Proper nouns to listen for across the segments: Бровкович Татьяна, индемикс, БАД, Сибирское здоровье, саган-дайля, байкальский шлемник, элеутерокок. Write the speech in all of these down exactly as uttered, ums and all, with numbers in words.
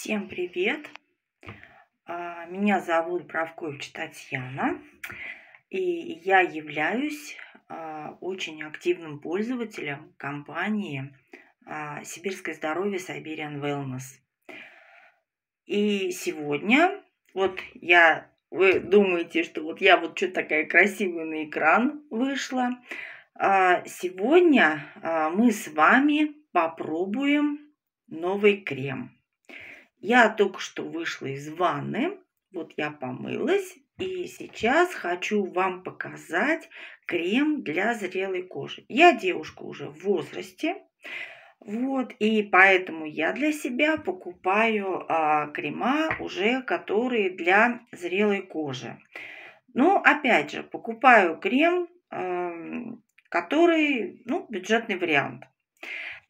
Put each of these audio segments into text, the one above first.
Всем привет! Меня зовут Бровкович Татьяна, и я являюсь очень активным пользователем компании «Сибирское здоровье» Siberian Wellness. И сегодня, вот я, вы думаете, что вот я вот что-то такая красивая на экран вышла, сегодня мы с вами попробуем новый крем. Я только что вышла из ванны, вот я помылась, и сейчас хочу вам показать крем для зрелой кожи. Я девушка уже в возрасте, вот, и поэтому я для себя покупаю а, крема уже, которые для зрелой кожи. Но, опять же, покупаю крем, а, который, ну, бюджетный вариант.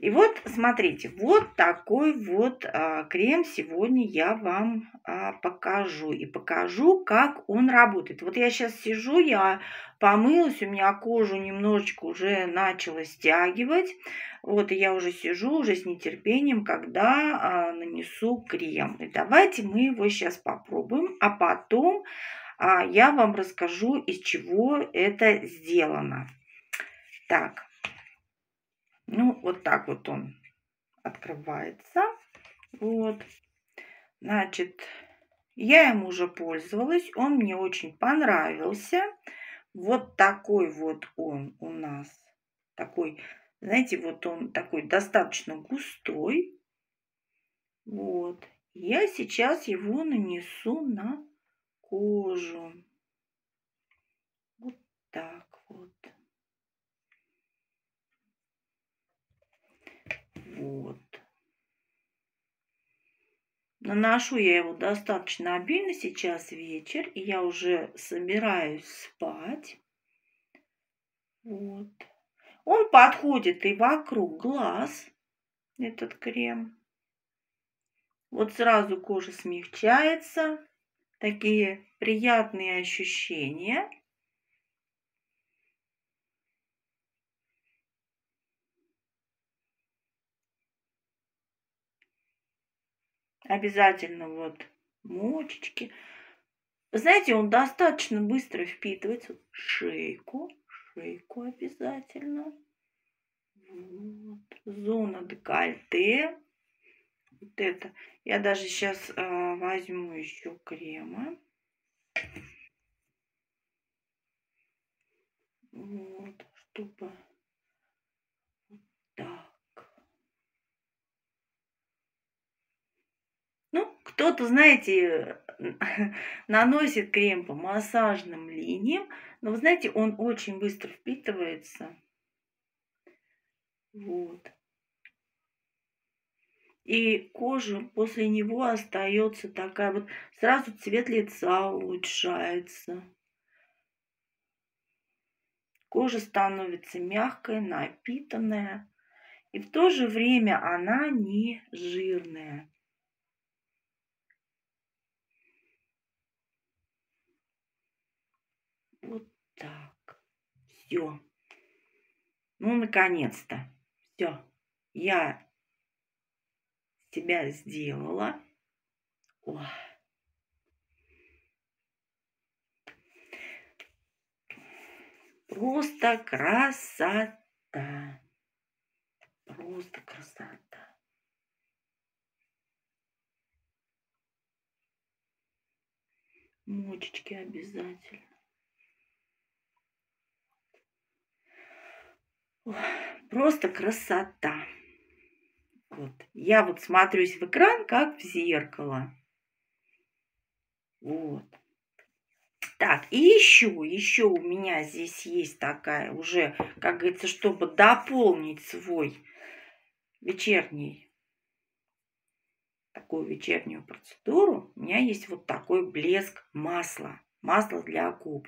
И вот, смотрите, вот такой вот а, крем сегодня я вам а, покажу. И покажу, как он работает. Вот я сейчас сижу, я помылась, у меня кожу немножечко уже начала стягивать. Вот, и я уже сижу, уже с нетерпением, когда а, нанесу крем. И давайте мы его сейчас попробуем, а потом а, я вам расскажу, из чего это сделано. Так. Ну, вот так вот он открывается. Вот. Значит, я им уже пользовалась. Он мне очень понравился. Вот такой вот он у нас. Такой, знаете, вот он такой достаточно густой. Вот. Я сейчас его нанесу на кожу. Вот так вот. Вот. Наношу я его достаточно обильно, сейчас вечер, и я уже собираюсь спать. Вот. Он подходит и вокруг глаз, этот крем. Вот сразу кожа смягчается, такие приятные ощущения. Обязательно вот мочечки. Знаете, он достаточно быстро впитывается. Шейку. Шейку обязательно. Вот. Зона декольте. Вот это. Я даже сейчас э, возьму еще крема. Вот. Чтобы... Кто-то, знаете, наносит крем по массажным линиям, но, вы знаете, он очень быстро впитывается. Вот. И кожа после него остается такая вот. Сразу цвет лица улучшается. Кожа становится мягкая, напитанная. И в то же время она не жирная. Вот так. Все. Ну, наконец-то. Все. Я себя сделала. О. Просто красота. Просто красота. Мочечки обязательно. Просто красота. Вот. Я вот смотрюсь в экран, как в зеркало. Вот. Так, и еще, еще у меня здесь есть такая уже, как говорится, чтобы дополнить свой вечерний, такую вечернюю процедуру, у меня есть вот такой блеск масла. Масло для губ.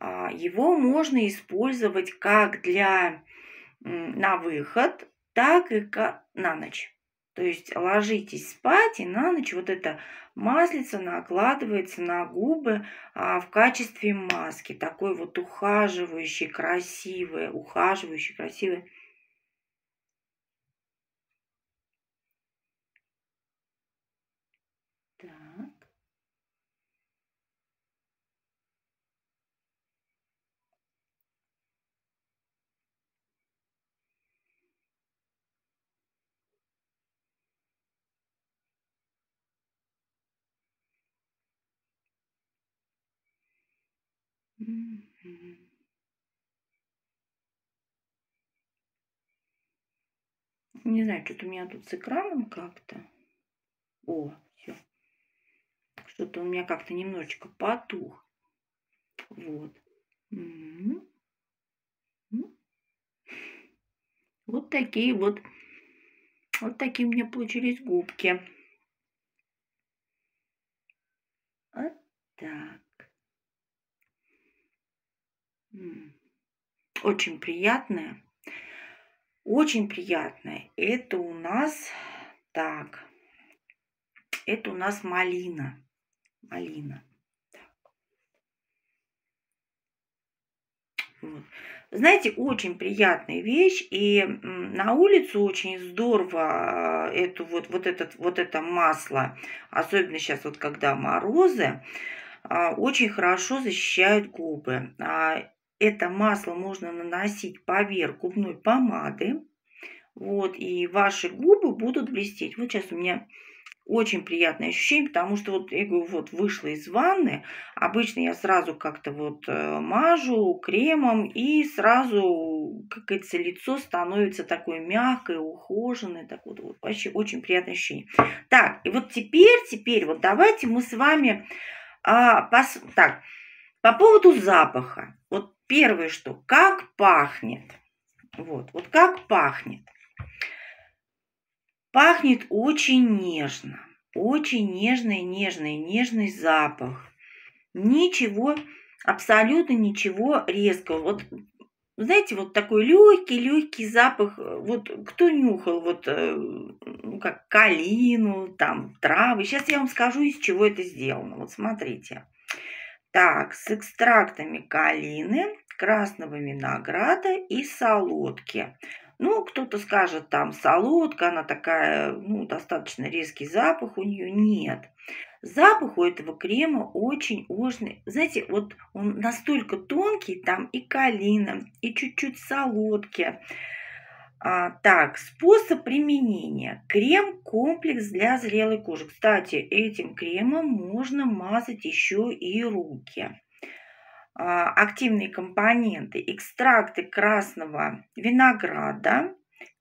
Его можно использовать как для на выход, так и на ночь. То есть ложитесь спать, и на ночь вот эта маслица накладывается на губы в качестве маски. Такой вот ухаживающий, красивый, ухаживающий, красивый. Угу. Не знаю, что-то у меня тут с экраном как-то. О, все. Что-то у меня как-то немножечко потух. Вот. Угу. Вот такие вот. Вот такие у меня получились губки. Вот так. Очень приятная. Очень приятная. Это у нас... Так. Это у нас малина. Малина. Так. Вот. Знаете, очень приятная вещь. И на улицу очень здорово эту, вот, вот, этот, вот это масло. Особенно сейчас, вот когда морозы. Очень хорошо защищают губы. Это масло можно наносить поверх губной помады. Вот, и ваши губы будут блестеть. Вот сейчас у меня очень приятное ощущение, потому что вот, я говорю, вот вышла из ванны. Обычно я сразу как-то вот мажу кремом, и сразу, как говорится, лицо становится такое мягкое, ухоженное. Так вот, вот вообще очень приятное ощущение. Так, и вот теперь, теперь вот давайте мы с вами... А, пос... Так, по поводу запаха. Вот первое, что как пахнет. Вот, вот как пахнет. Пахнет очень нежно. Очень нежный, нежный, нежный запах. Ничего, абсолютно ничего резкого. Вот, знаете, вот такой легкий, легкий запах. Вот кто нюхал, вот, ну, как калину, там, травы. Сейчас я вам скажу, из чего это сделано. Вот смотрите. Так, с экстрактами калины, красного винограда и солодки. Ну, кто-то скажет, там, солодка, она такая, ну, достаточно резкий запах у нее. Нет. Запах у этого крема очень ужасный. Знаете, вот он настолько тонкий, там и калина, и чуть-чуть солодки. А, так, способ применения. Крем-комплекс для зрелой кожи. Кстати, этим кремом можно мазать еще и руки. А, активные компоненты. Экстракты красного винограда,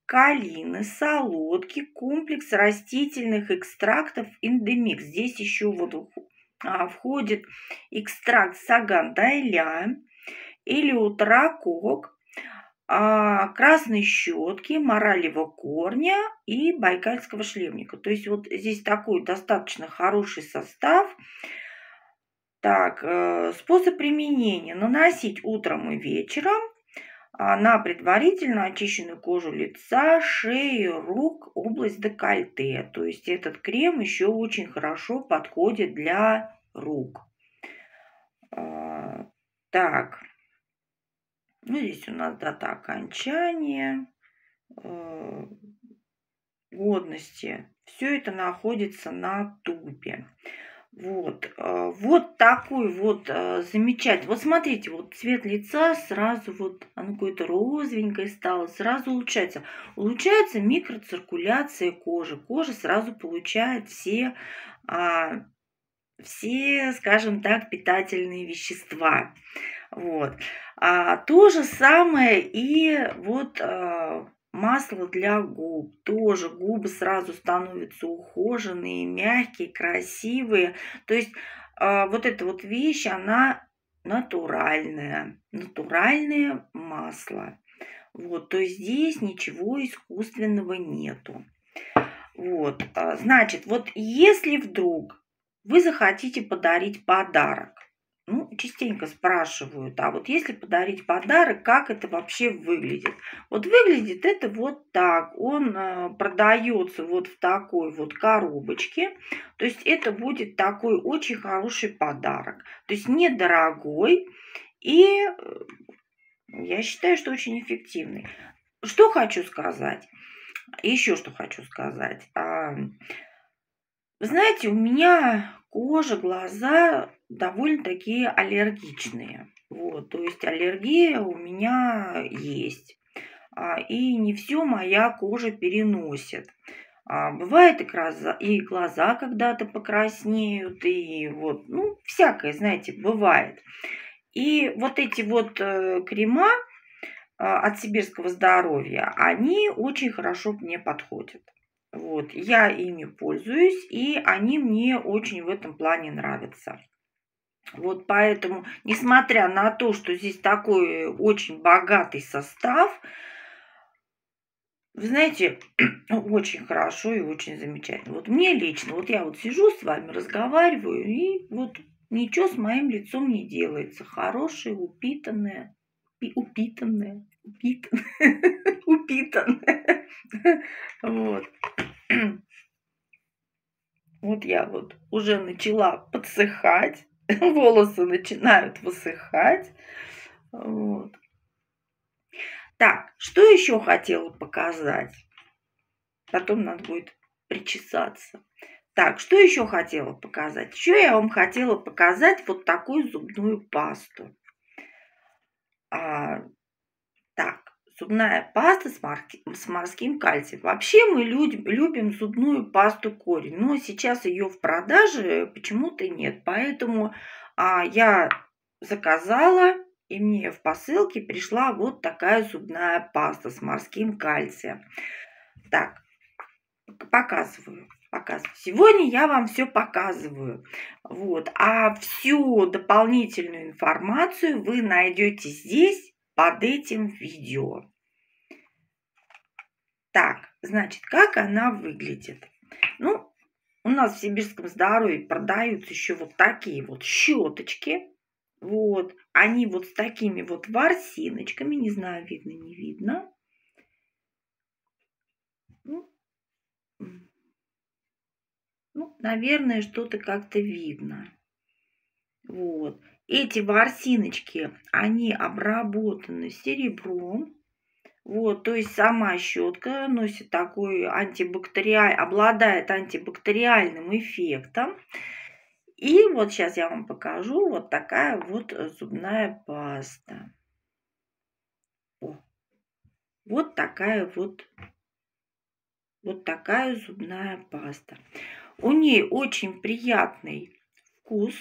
калины, солодки, комплекс растительных экстрактов индемикс. Здесь еще вот а, входит экстракт саган-дайля, элеутерокок, красной щетки, моралевого корня и байкальского шлемника. То есть вот здесь такой достаточно хороший состав. Так, способ применения. Наносить утром и вечером на предварительно очищенную кожу лица, шеи, рук, область декольте. То есть этот крем еще очень хорошо подходит для рук. Так. Ну, здесь у нас дата окончания, э, годности. Все это находится на тубе. Вот, э, вот такой вот э, замечательный. Вот смотрите, вот цвет лица сразу вот, оно какое-то розовенькое стало, сразу улучшается. Улучшается микроциркуляция кожи. Кожа сразу получает все, э, все, скажем так, питательные вещества. Вот. А, то же самое и вот а, масло для губ. Тоже губы сразу становятся ухоженные, мягкие, красивые. То есть а, вот эта вот вещь, она натуральная. Натуральное масло. Вот. То есть здесь ничего искусственного нету. Вот. А, значит, вот если вдруг вы захотите подарить подарок, ну, частенько спрашивают, а вот если подарить подарок, как это вообще выглядит? Вот выглядит это вот так. Он э, продается вот в такой вот коробочке. То есть это будет такой очень хороший подарок. То есть недорогой и, э, я считаю, что очень эффективный. Что хочу сказать? Еще что хочу сказать. А, знаете, у меня кожа, глаза... довольно такие аллергичные. Вот, то есть аллергия у меня есть. И не все моя кожа переносит. Бывает и глаза, и глаза когда-то покраснеют, и вот, ну, всякое, знаете, бывает. И вот эти вот крема от Сибирского здоровья, они очень хорошо мне подходят. Вот, я ими пользуюсь, и они мне очень в этом плане нравятся. Вот поэтому, несмотря на то, что здесь такой очень богатый состав, вы знаете, очень хорошо и очень замечательно. Вот мне лично, вот я вот сижу с вами, разговариваю, и вот ничего с моим лицом не делается. Хорошее, упитанное, упитанное, упитанное, упитанное. Вот. Вот я вот уже начала подсыхать, волосы начинают высыхать. Вот. Так, что еще хотела показать? Потом надо будет причесаться. Так, что еще хотела показать? Еще я вам хотела показать вот такую зубную пасту. А, так, зубная паста с, морки, с морским кальцием. Вообще мы людь, любим зубную пасту корень, но сейчас ее в продаже почему-то нет. Поэтому а, я заказала... И мне в посылке пришла вот такая зубная паста с морским кальцием. Так, показываю, показываю. Сегодня я вам все показываю. Вот, а всю дополнительную информацию вы найдете здесь, под этим видео. Так, значит, как она выглядит? Ну, у нас в Сибирском здоровье продаются еще вот такие вот щеточки. Вот, они вот с такими вот ворсиночками, не знаю, видно, не видно. Ну, ну наверное, что-то как-то видно. Вот, эти ворсиночки, они обработаны серебром. Вот, то есть сама щетка носит такой антибактериальный, обладает антибактериальным эффектом. И вот сейчас я вам покажу вот такая вот зубная паста. О, вот такая вот, вот такая зубная паста. У нее очень приятный вкус.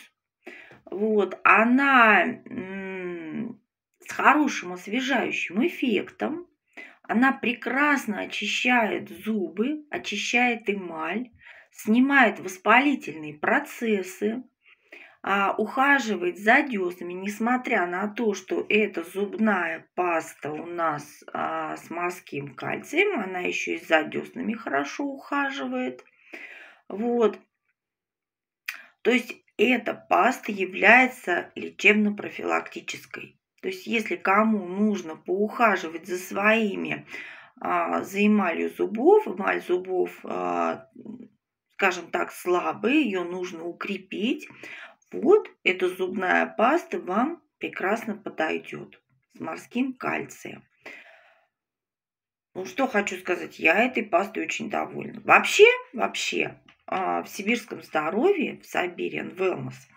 Вот, она с хорошим освежающим эффектом. Она прекрасно очищает зубы, очищает эмаль. Снимает воспалительные процессы, а, ухаживает за деснами, несмотря на то, что эта зубная паста у нас а, с морским кальцием, она еще и за деснами хорошо ухаживает. Вот. То есть эта паста является лечебно-профилактической. То есть если кому нужно поухаживать за своими, а, за эмалью зубов, эмаль зубов, а, скажем так, слабые, ее нужно укрепить. Вот эта зубная паста вам прекрасно подойдет с морским кальцием. Ну что хочу сказать, я этой пастой очень довольна. Вообще, вообще в Сибирском здоровье, в Siberian Wellness,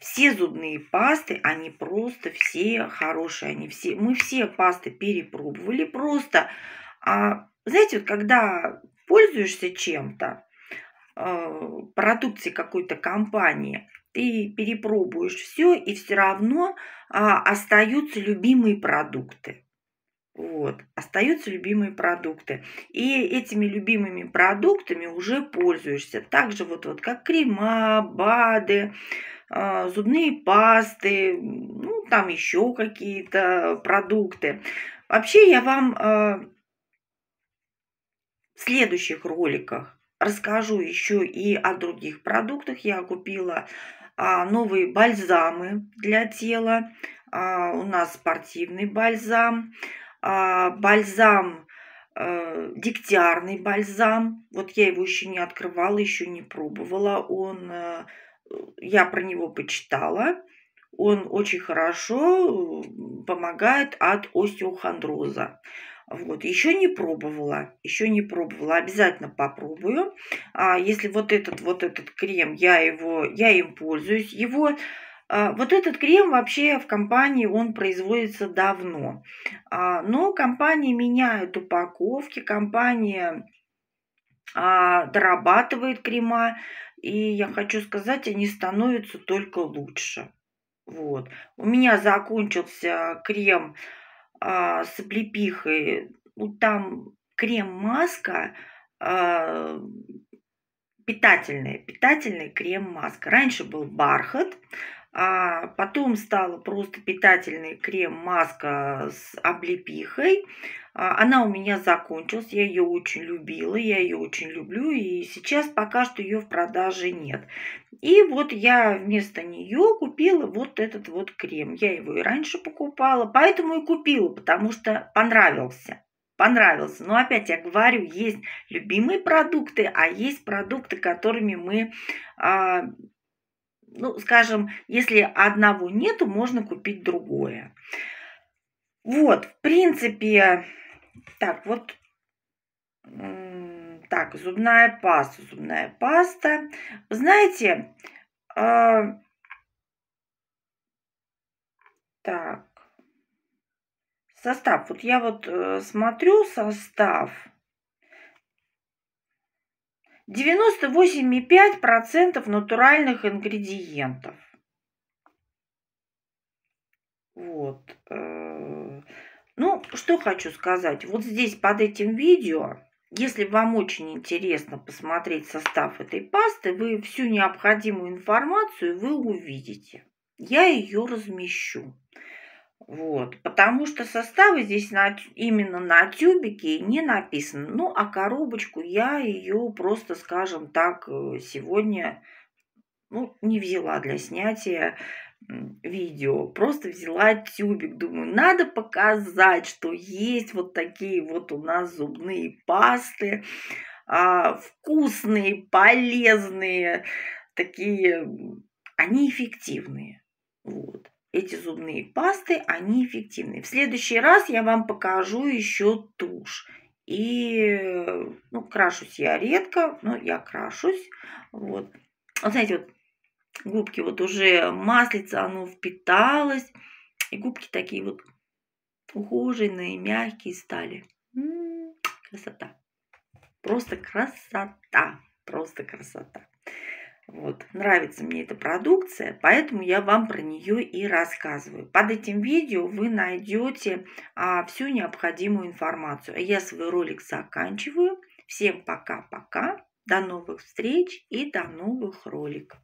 все зубные пасты, они просто все хорошие, они все, мы все пасты перепробовали просто. Знаете, вот когда пользуешься чем-то, продукцией какой-то компании, ты перепробуешь все, и все равно остаются любимые продукты. Вот, остаются любимые продукты. И этими любимыми продуктами уже пользуешься. Также вот, вот как крема, БАДы, зубные пасты, ну, там еще какие-то продукты. Вообще я вам... В следующих роликах расскажу еще и о других продуктах. Я купила а, новые бальзамы для тела. А, у нас спортивный бальзам, а, бальзам, а, дегтярный бальзам. Вот я его еще не открывала, еще не пробовала. Он, а, я про него почитала. Он очень хорошо помогает от остеохондроза. Вот, еще не пробовала, еще не пробовала, обязательно попробую. А если вот этот, вот этот крем, я его, я им пользуюсь, его, а, вот этот крем вообще в компании, он производится давно. А, но компания меняет упаковки, компания а, дорабатывает крема, и я хочу сказать, они становятся только лучше. Вот. У меня закончился крем а, с облепихой. Ну, там крем-маска, а, питательная, питательный крем-маска. Раньше был бархат, а потом стала просто питательный крем-маска с облепихой. А, она у меня закончилась, я ее очень любила, я ее очень люблю, и сейчас пока что ее в продаже нет. И вот я вместо нее купила вот этот вот крем. Я его и раньше покупала, поэтому и купила, потому что понравился. Понравился. Но опять я говорю, есть любимые продукты, а есть продукты, которыми мы, а, ну, скажем, если одного нету, можно купить другое. Вот, в принципе, так вот. Так, зубная паста, зубная паста. Знаете, э, так, состав. Вот я вот э, смотрю состав. девяносто восемь и пять десятых процента натуральных ингредиентов. Вот. Э, ну, что хочу сказать. Вот здесь под этим видео... Если вам очень интересно посмотреть состав этой пасты, вы всю необходимую информацию вы увидите. Я ее размещу. Вот. Потому что составы здесь на, именно на тюбике не написано. Ну, а коробочку я ее просто, скажем так, сегодня, ну, не взяла для снятия видео. Просто взяла тюбик. Думаю, надо показать, что есть вот такие вот у нас зубные пасты. А, вкусные, полезные. Такие, они эффективные. Вот. Эти зубные пасты, они эффективные. В следующий раз я вам покажу еще тушь. И, ну, крашусь я редко, но я крашусь. Вот. Вот, знаете, вот губки, вот уже маслица, оно впиталось. И губки такие вот ухоженные, мягкие стали. М-м-м, красота. Просто красота. Просто красота. Вот. Нравится мне эта продукция, поэтому я вам про нее и рассказываю. Под этим видео вы найдете а, всю необходимую информацию. Я свой ролик заканчиваю. Всем пока-пока. До новых встреч и до новых роликов.